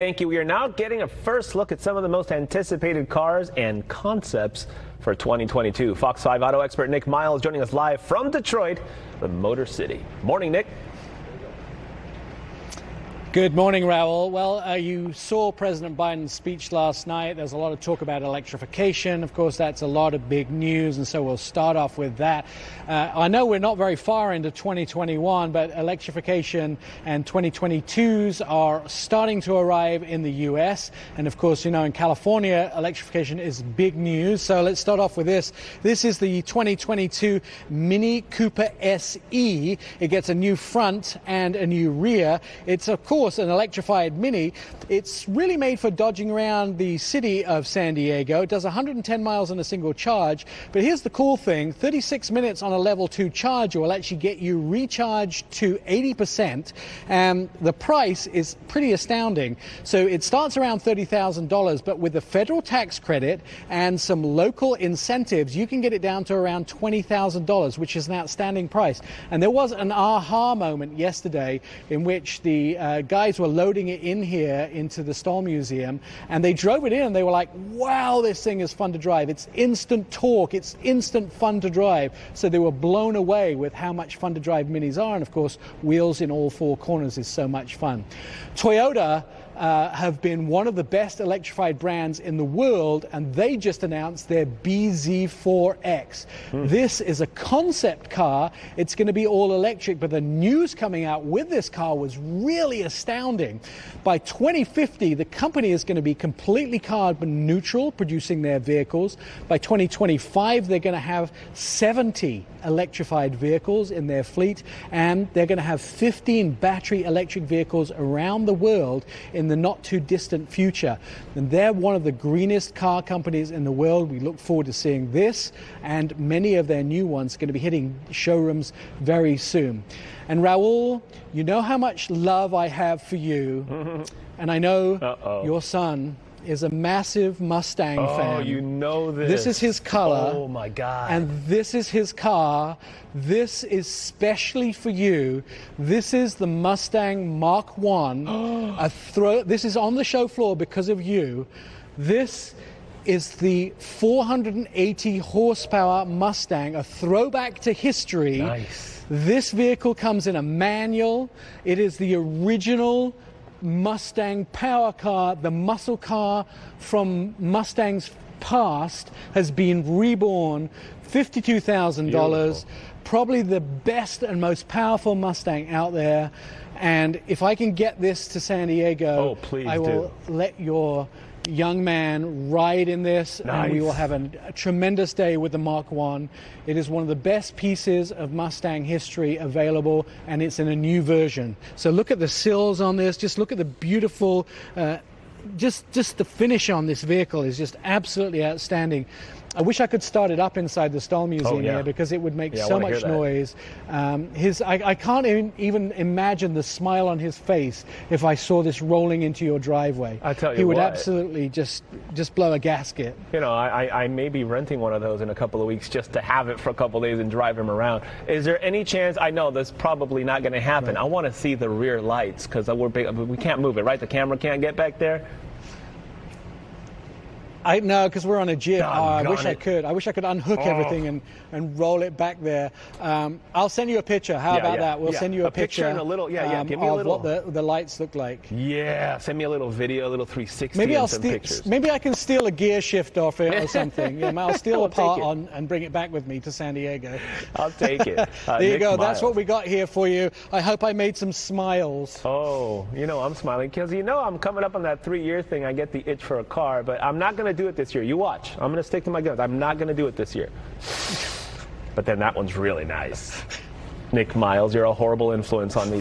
Thank you. We are now getting a first look at some of the most anticipated cars and concepts for 2022. Fox 5 auto expert Nick Miles joining us live from Detroit, the Motor City. Morning, Nick. Good morning, Raul. Well, you saw President Biden's speech last night. There's a lot of talk about electrification. Of course, that's a lot of big news, and so we'll start off with that. I know we're not very far into 2021, but electrification and 2022s are starting to arrive in the U.S. And of course, you know, in California, electrification is big news. So let's start off with this. This is the 2022 Mini Cooper SE. It gets a new front and a new rear. It's, of course, an electrified Mini. It's really made for dodging around the city of San Diego. It does 110 miles on a single charge, but here's the cool thing: 36 minutes on a level 2 charge will actually get you recharged to 80%, and the price is pretty astounding. So it starts around $30,000, but with the federal tax credit and some local incentives, you can get it down to around $20,000, which is an outstanding price. And there was an aha moment yesterday in which the guys were loading it in here into the Stoll Museum, and they drove it in and they were like, wow, this thing is fun to drive. It's instant torque, it's instant fun to drive. So they were blown away with how much fun to drive Minis are, and of course wheels in all four corners is so much fun. Toyota have been one of the best electrified brands in the world, and they just announced their BZ4X. This is a concept car. It's going to be all electric, but the news coming out with this car was really astounding. By 2050, the company is going to be completely carbon neutral, producing their vehicles. By 2025, they're going to have 70 electrified vehicles in their fleet, and they're going to have 15 battery electric vehicles around the world in the not too distant future. And they're one of the greenest car companies in the world. We look forward to seeing this and many of their new ones going to be hitting showrooms very soon. And Raul, you know how much love I have for you. And I know your son is a massive Mustang fan. Oh, you know this. This is his color. Oh, my God. And this is his car. This is specially for you. This is the Mustang Mach 1. This is on the show floor because of you. This is the 480 horsepower Mustang, a throwback to history. Nice. This vehicle comes in a manual. It is the original Mustang power car. The muscle car from Mustang's past has been reborn. $52,000, probably the best and most powerful Mustang out there. And if I can get this to San Diego, I will let your young man ride in this. Nice. And we will have a tremendous day with the Mach 1. It is one of the best pieces of Mustang history available, and it's in a new version. So look at the sills on this. Just look at the beautiful, just the finish on this vehicle is just absolutely outstanding. I wish I could start it up inside the Stoll Museum here, because it would make so much noise. I can't even imagine the smile on his face if I saw this rolling into your driveway. I tell you, he would absolutely just blow a gasket. You know, I may be renting one of those in a couple of weeks just to have it for a couple of days and drive him around. Is there any chance? I know that's probably not going to happen. Right. I want to see the rear lights because we're big. We can't move it, right? The camera can't get back there. No, because we're on a Jeep. I wish I could. I wish I could unhook everything and roll it back there. I'll send you a picture. How about that? We'll send you a picture. And a little, give me a little of what the lights look like. Yeah, send me a little video, a little 360. Maybe I'll Maybe I can steal a gear shift off it or something. Yeah, I'll steal a part and bring it back with me to San Diego. I'll take it. There you go. Miles. That's what we got here for you. I hope I made some smiles. Oh, you know I'm smiling because you know I'm coming up on that 3-year thing. I get the itch for a car, but I'm not going to do it this year. You watch. I'm going to stick to my guns. I'm not going to do it this year. But then that one's really nice. Nick Miles, you're a horrible influence on me.